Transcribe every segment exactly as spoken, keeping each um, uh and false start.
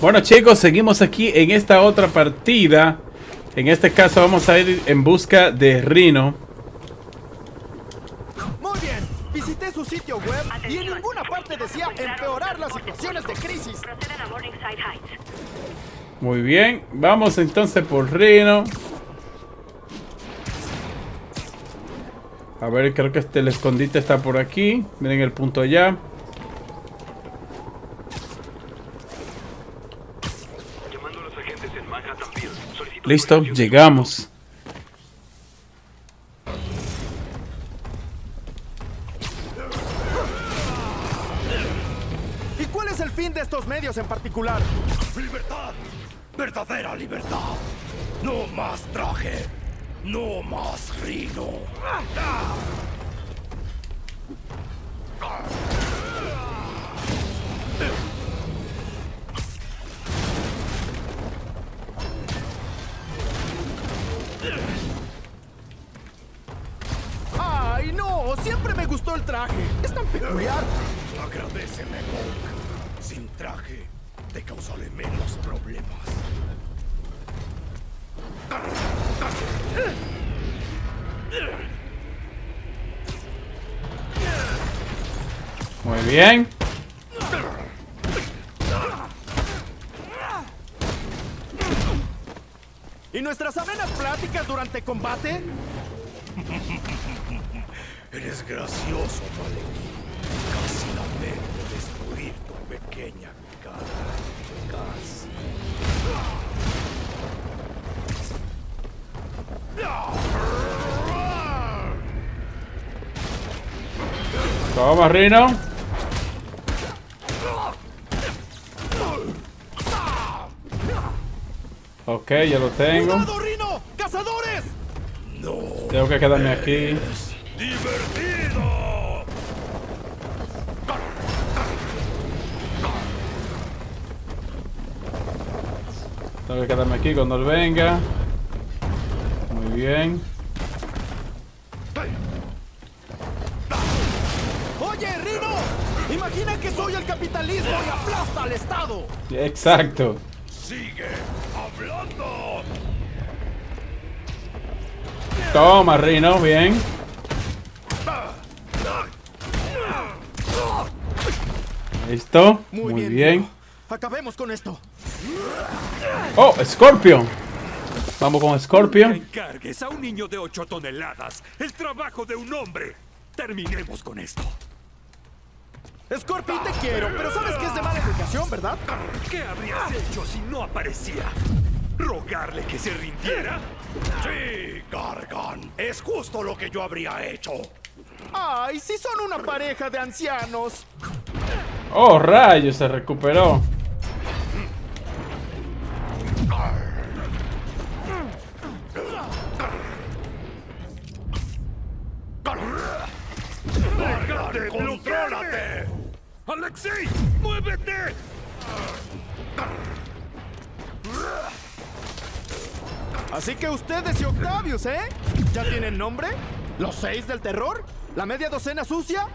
Bueno, chicos, seguimos aquí en esta otra partida. En este caso vamos a ir en busca de Rhino. Muy bien, visité su sitio web y en ninguna parte decía empeorar las situaciones de crisis. Muy bien, vamos entonces por Rhino. A ver, creo que este, el escondite está por aquí. Miren el punto allá. Listo, llegamos. ¿Y cuál es el fin de estos medios en particular? ¡Libertad! ¡Verdadera libertad! ¡No más traje! ¡No más Rhino! ¡Ay, no! ¡Siempre me gustó el traje! ¡Es tan peculiar! Agradéceme, Monk. Sin traje, te causaré menos problemas. Muy bien. ¿Y nuestras amenas pláticas durante combate? Eres gracioso, vale. Casi la mente destruir tu pequeña cara. Casi. Toma, Rhino. Ok, ya lo tengo. ¡Cuidado, Rhino! ¡Cazadores! No. Tengo que quedarme aquí. ¡Divertido! Tengo que quedarme aquí cuando él venga. Muy bien. Oye, Rhino, imagina que soy el capitalismo y aplasta al Estado. Exacto. Sigue hablando. Toma, Rhino, bien. Listo. Muy, Muy bien. bien. Acabemos con esto. Oh, Scorpio. Vamos con Scorpio. No encargues a un niño de ocho toneladas el trabajo de un hombre. Terminemos con esto. Scorpio, te quiero, pero sabes que es de mala educación, ¿verdad? ¿Qué habrías hecho si no aparecía? ¿Rogarle que se rindiera? Sí, Gargan. Es justo lo que yo habría hecho. Ay, si son una pareja de ancianos. Oh, rayos, se recuperó. ¡Contrólate! ¡Alexis! ¡Muévete! Así que ustedes y Octavius, ¿eh? ¿Ya tienen nombre? ¿Los seis del terror? ¿La media docena sucia?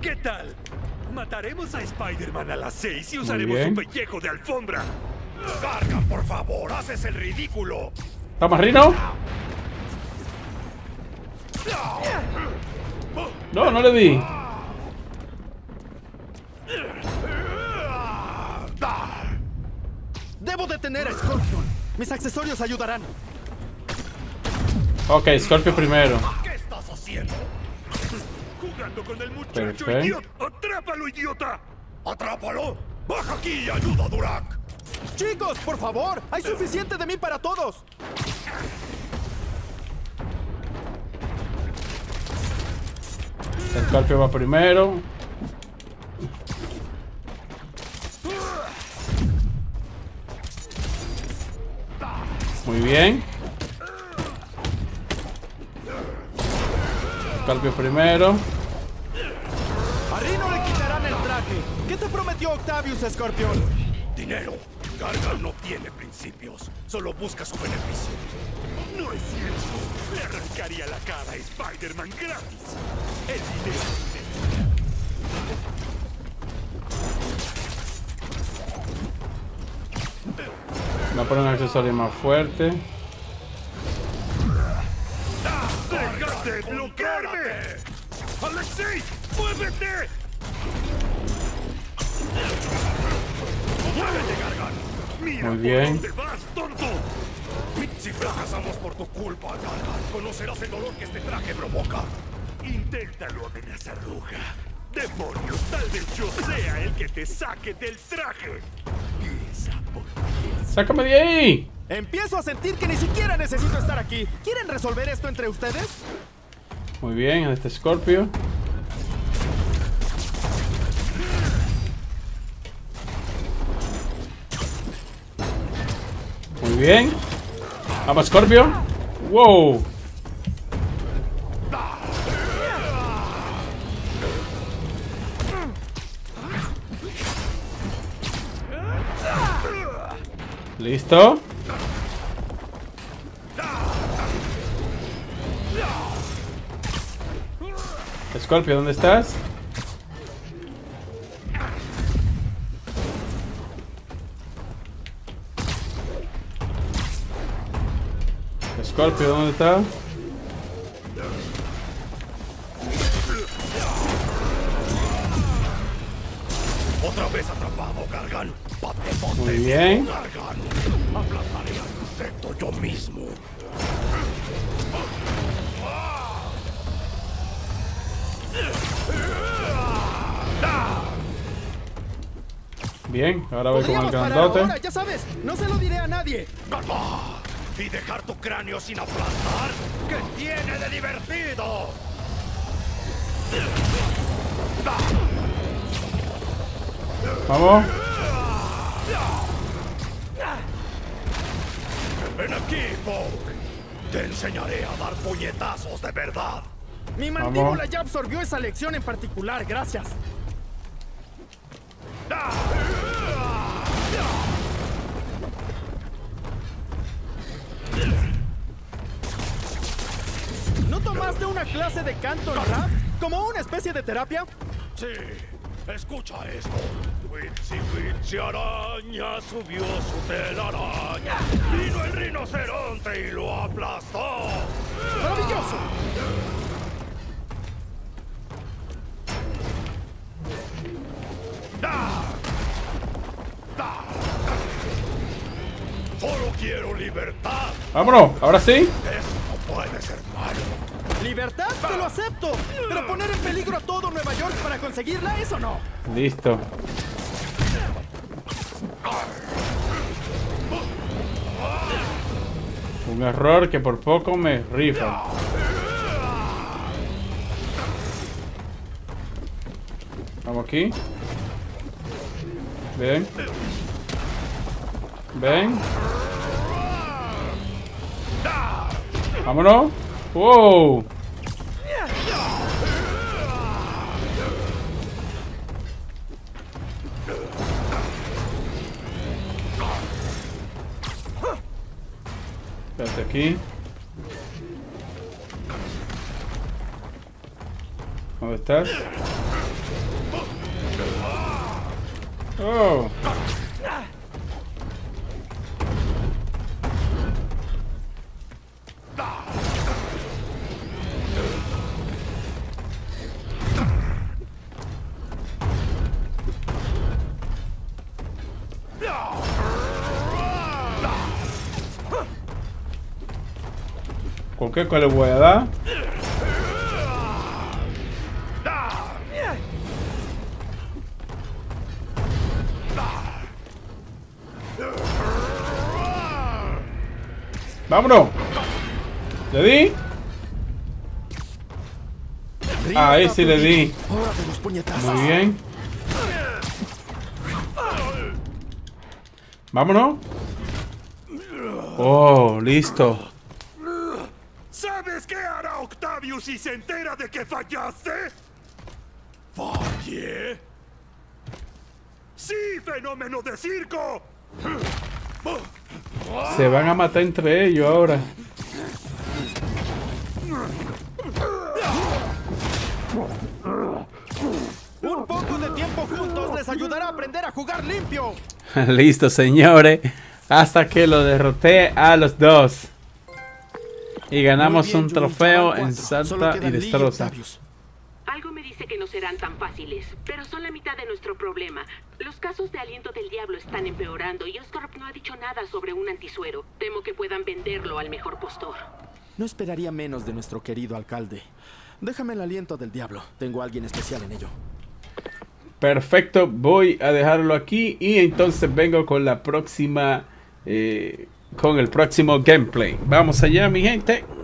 ¿Qué tal? Mataremos a Spider-Man a las seis y usaremos un pellejo de alfombra. ¡Carga, por favor! ¡Haces el ridículo! ¿Toma, Rhino? No, no le di. Debo detener a Scorpion. Mis accesorios ayudarán. Ok, Scorpion primero. ¿Qué estás haciendo? Jugando con el muchacho idiota. ¡Atrápalo, idiota! ¡Atrápalo! ¡Baja aquí y ayuda a Durak! Chicos, por favor, hay suficiente de mí para todos. El Scorpio va primero. Muy bien. Scorpio primero. A Rhino le quitarán el traje. ¿Qué te prometió Octavius, Scorpio? Dinero. Gargan no tiene principios. Solo busca su beneficio. No es cierto. Le arrancaría la cara a Spider-Man gratis. El dinero. a poner un accesorio más fuerte. ¡Déjate bloquearme! ¡Alexis! ¡Muévete! ¡Muévete, Gargan! ¡Mira muy bien! Por dónde vas, tonto! Si fracasamos por tu culpa, Gargan, conocerás el dolor que este traje provoca. Inténtalo amenazar, Ruja. Demonios, tal vez yo sea el que te saque del traje. Piensa por piensa. ¡Sácame de ahí! Empiezo a sentir que ni siquiera necesito estar aquí. ¿Quieren resolver esto entre ustedes? Muy bien, este Scorpio. Muy bien. Vamos, Scorpio. Wow. Listo. Scorpio, ¿dónde estás? Scorpio, ¿dónde está? Otra vez atrapado, Gargan. Muy bien. Aplastaré al insecto yo mismo. Bien, ahora voy con el grandote. Ahora, ya sabes, no se lo diré a nadie. ¿Y dejar tu cráneo sin aplastar? ¿Qué tiene de divertido? Vamos. Ven aquí, Punk. Te enseñaré a dar puñetazos de verdad. Mi mandíbula Vamos. ya absorbió esa lección en particular, gracias. ¿No tomaste una clase de canto rap? ¿Como una especie de terapia? Sí, escucha esto. Witsi Witsi araña subió su telaraña. Vino el rinoceronte y lo aplastó. ¡Maravilloso! Solo quiero libertad. Vámonos, ahora sí. Eso no puede ser malo. Libertad, te lo acepto. Pero poner en peligro a todo Nueva York para conseguirla, eso no. Listo. Un error que por poco me rifa. Vamos aquí. Ven. Ven. Vámonos. Wow. Espérate aquí. ¿Dónde estás? Oh. ¿Con qué cuál le voy a dar? ¡Vámonos! ¿Le di? Ahí sí le di. Muy bien. ¡Vámonos! ¡Oh, listo! ¿Sabes qué hará Octavius si se entera de que fallaste? ¿Falle? ¡Sí, fenómeno de circo! Se van a matar entre ellos ahora. Un poco de tiempo juntos les ayudará a aprender a jugar limpio. Listo, señores. hasta que lo derroté a los dos. Y ganamos bien, un trofeo en Salta y Destroza. Algo me dice que no serán tan fáciles, pero son la mitad de nuestro problema. Los casos de aliento del diablo están empeorando y OsCorp no ha dicho nada sobre un antisuero. Temo que puedan venderlo al mejor postor. No esperaría menos de nuestro querido alcalde. Déjame el aliento del diablo. Tengo a alguien especial en ello. Perfecto, voy a dejarlo aquí y entonces vengo con la próxima... Eh, con el próximo gameplay. Vamos allá, mi gente.